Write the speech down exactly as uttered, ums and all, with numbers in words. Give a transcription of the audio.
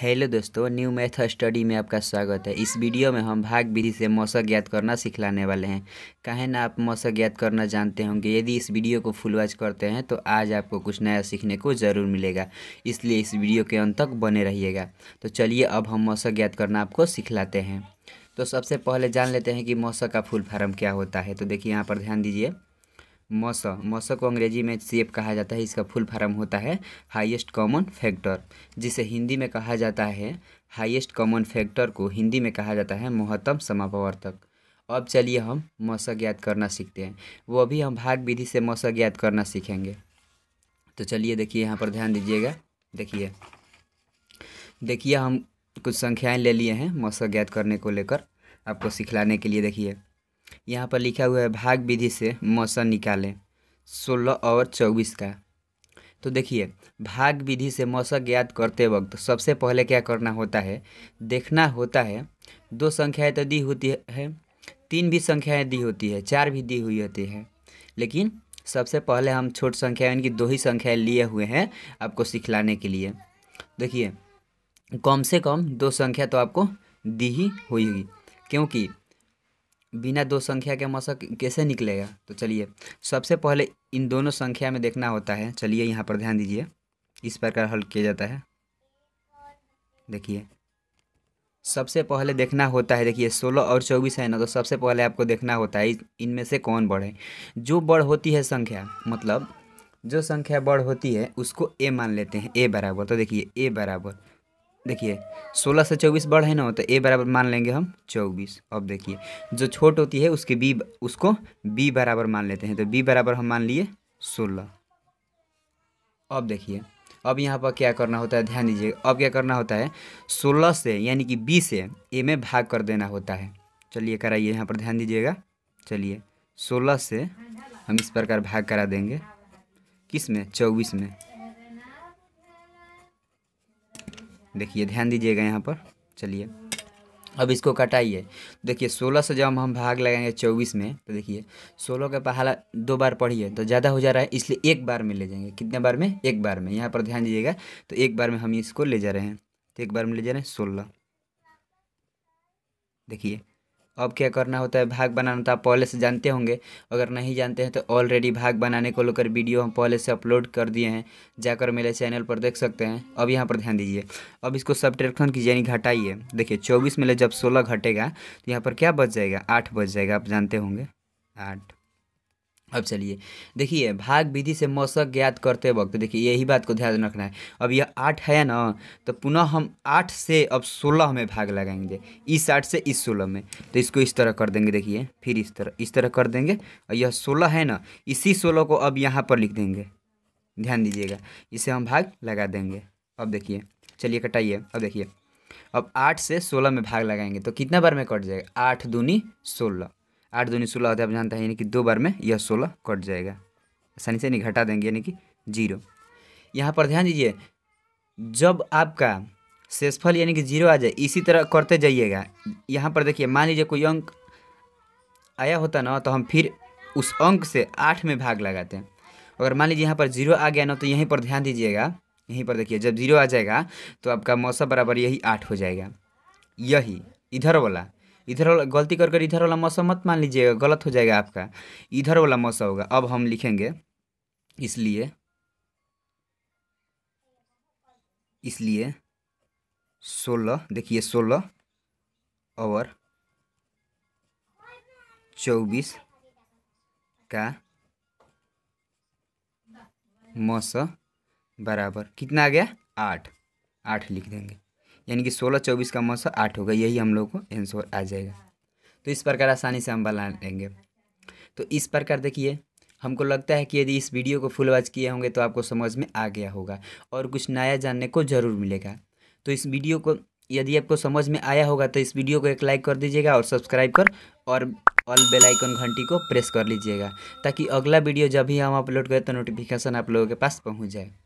Hello दोस्तों, new math study में आपका स्वागत है। इस वीडियो में हम भाग विधि से मौसक ज्ञात करना सिखलाने वाले हैं। काहे ना आप मौसक ज्ञात करना जानते होंगे। यदि इस वीडियो को फुल वॉच करते हैं तो आज आपको कुछ नया सीखने को ज़रूर मिलेगा, इसलिए इस वीडियो के अंत तक बने रहिएगा। तो चलिए अब हम मौसक ज्ञात करना आपको सिखलाते हैं। तो सबसे पहले जान लेते हैं कि मौसक का फुल फार्म क्या होता है। तो देखिए यहाँ पर ध्यान दीजिए, मौसक मौसक को अंग्रेजी में एच सी एफ कहा जाता है। इसका फुल फार्म होता है हाईएस्ट कॉमन फैक्टर, जिसे हिंदी में कहा जाता है हाईएस्ट कॉमन फैक्टर को हिंदी में कहा जाता है महत्तम समापवर्तक। अब चलिए हम मौसक ज्ञात करना सीखते हैं, वो भी हम भाग विधि से मौसक ज्ञात करना सीखेंगे। तो चलिए देखिए यहाँ पर ध्यान दीजिएगा, देखिए देखिए हम कुछ संख्याएँ ले लिए हैं मौसक ज्ञात करने को लेकर आपको सिखलाने के लिए। देखिए यहाँ पर लिखा हुआ है भाग विधि से मौसक निकालें सोलह और चौबीस का। तो देखिए भाग विधि से मौसक ज्ञात करते वक्त सबसे पहले क्या करना होता है, देखना होता है दो संख्याएं तो दी होती है, तीन भी संख्याएं दी होती है, चार भी दी हुई होती है, लेकिन सबसे पहले हम छोटी संख्याएं यानी कि दो ही संख्याएं लिए हुए हैं आपको सिखलाने के लिए। देखिए कम से कम दो संख्या तो आपको दी ही हुई हुई, क्योंकि बिना दो संख्या के मौसक कैसे निकलेगा। तो चलिए सबसे पहले इन दोनों संख्या में देखना होता है। चलिए यहाँ पर ध्यान दीजिए, इस प्रकार हल किया जाता है। देखिए सबसे पहले देखना होता है, देखिए सोलह और चौबीस है ना, तो सबसे पहले आपको देखना होता है इनमें से कौन बड़ है। जो बड़ होती है संख्या, मतलब जो संख्या बड़ होती है उसको ए मान लेते हैं, ए बराबर। तो देखिए ए बराबर, देखिए सोलह से चौबीस बड़ा है ना, तो ए बराबर मान लेंगे हम चौबीस। अब देखिए जो छोट होती है उसके बी उसको बी बराबर मान लेते हैं, तो बी बराबर हम मान लिए सोलह। अब देखिए अब यहाँ पर क्या करना होता है, ध्यान दीजिएगा। अब क्या करना होता है, सोलह से यानी कि बी से ए में भाग कर देना होता है। चलिए कराइए, यहाँ पर ध्यान दीजिएगा। चलिए सोलह से हम इस प्रकार भाग करा देंगे, किस में, चौबीस में। देखिए ध्यान दीजिएगा यहाँ पर। चलिए अब इसको कटाइए। देखिए सोलह से जब हम भाग लगाएंगे चौबीस में, तो देखिए सोलह का पहला दो बार पढ़िए तो ज़्यादा हो जा रहा है, इसलिए एक बार में ले जाएंगे। कितने बार में, एक बार में। यहाँ पर ध्यान दीजिएगा, तो एक बार में हम इसको ले जा रहे हैं, तो एक बार में ले जा रहे हैं सोलह। देखिए अब क्या करना होता है, भाग बनाना तो आप पहले से जानते होंगे, अगर नहीं जानते हैं तो ऑलरेडी भाग बनाने को लेकर वीडियो हम पहले से अपलोड कर दिए हैं, जाकर मेरे चैनल पर देख सकते हैं। अब यहाँ पर ध्यान दीजिए, अब इसको सब्ट्रैक्शन कीजिए यानी घटाइए। देखिए चौबीस में ले जब सोलह घटेगा तो यहाँ पर क्या बच जाएगा, आठ बच जाएगा, आप जानते होंगे, आठ। अब चलिए देखिए भाग विधि से मौसक ज्ञात करते वक्त देखिए यही बात को ध्यान रखना है। अब यह आठ है ना, तो पुनः हम आठ से अब सोलह में भाग लगाएंगे, इस आठ से इस सोलह में, तो इसको इस तरह कर देंगे। देखिए फिर इस तरह इस तरह कर देंगे, और यह सोलह है ना, इसी सोलह को अब यहाँ पर लिख देंगे। ध्यान दीजिएगा, इसे हम भाग लगा देंगे। अब देखिए चलिए कटाइए। अब देखिए अब आठ से सोलह में भाग लगाएंगे तो कितना बार में कट जाएगा, आठ दूनी सोलह, आठ दूनी सोलह होता है आप जानते हैं, यानी कि दो बार में यह सोलह कट जाएगा। आसानी से नहीं घटा देंगे यानी कि जीरो। यहाँ पर ध्यान दीजिए, जब आपका शेषफल यानी कि जीरो आ जाए इसी तरह करते जाइएगा। यहाँ पर देखिए मान लीजिए कोई अंक आया होता ना, तो हम फिर उस अंक से आठ में भाग लगाते हैं। अगर मान लीजिए यहाँ पर जीरो आ गया ना, तो यहीं पर ध्यान दीजिएगा, यहीं पर देखिए जब जीरो आ जाएगा तो आपका मौसक बराबर यही आठ हो जाएगा। यही इधर वाला इधर वाला गलती कर कर इधर वाला मौसम मत मान लीजिएगा, गलत हो जाएगा आपका, इधर वाला मौसम होगा। अब हम लिखेंगे इसलिए इसलिए सोलह, देखिए सोलह और चौबीस का मौसम बराबर कितना आ गया, आठ, आठ लिख देंगे, यानी कि सोलह चौबीस का मौसक आठ होगा। यही हम लोग को आंसर आ जाएगा। तो इस प्रकार आसानी से हम बना लेंगे। तो इस प्रकार देखिए हमको लगता है कि यदि इस वीडियो को फुल वॉच किए होंगे तो आपको समझ में आ गया होगा और कुछ नया जानने को ज़रूर मिलेगा। तो इस वीडियो को यदि आपको समझ में आया होगा तो इस वीडियो को एक लाइक कर दीजिएगा और सब्सक्राइब कर और ऑल बेल आइकन घंटी को प्रेस कर लीजिएगा, ताकि अगला वीडियो जब भी हम अपलोड करें तो नोटिफिकेशन आप लोगों के पास पहुँच जाए।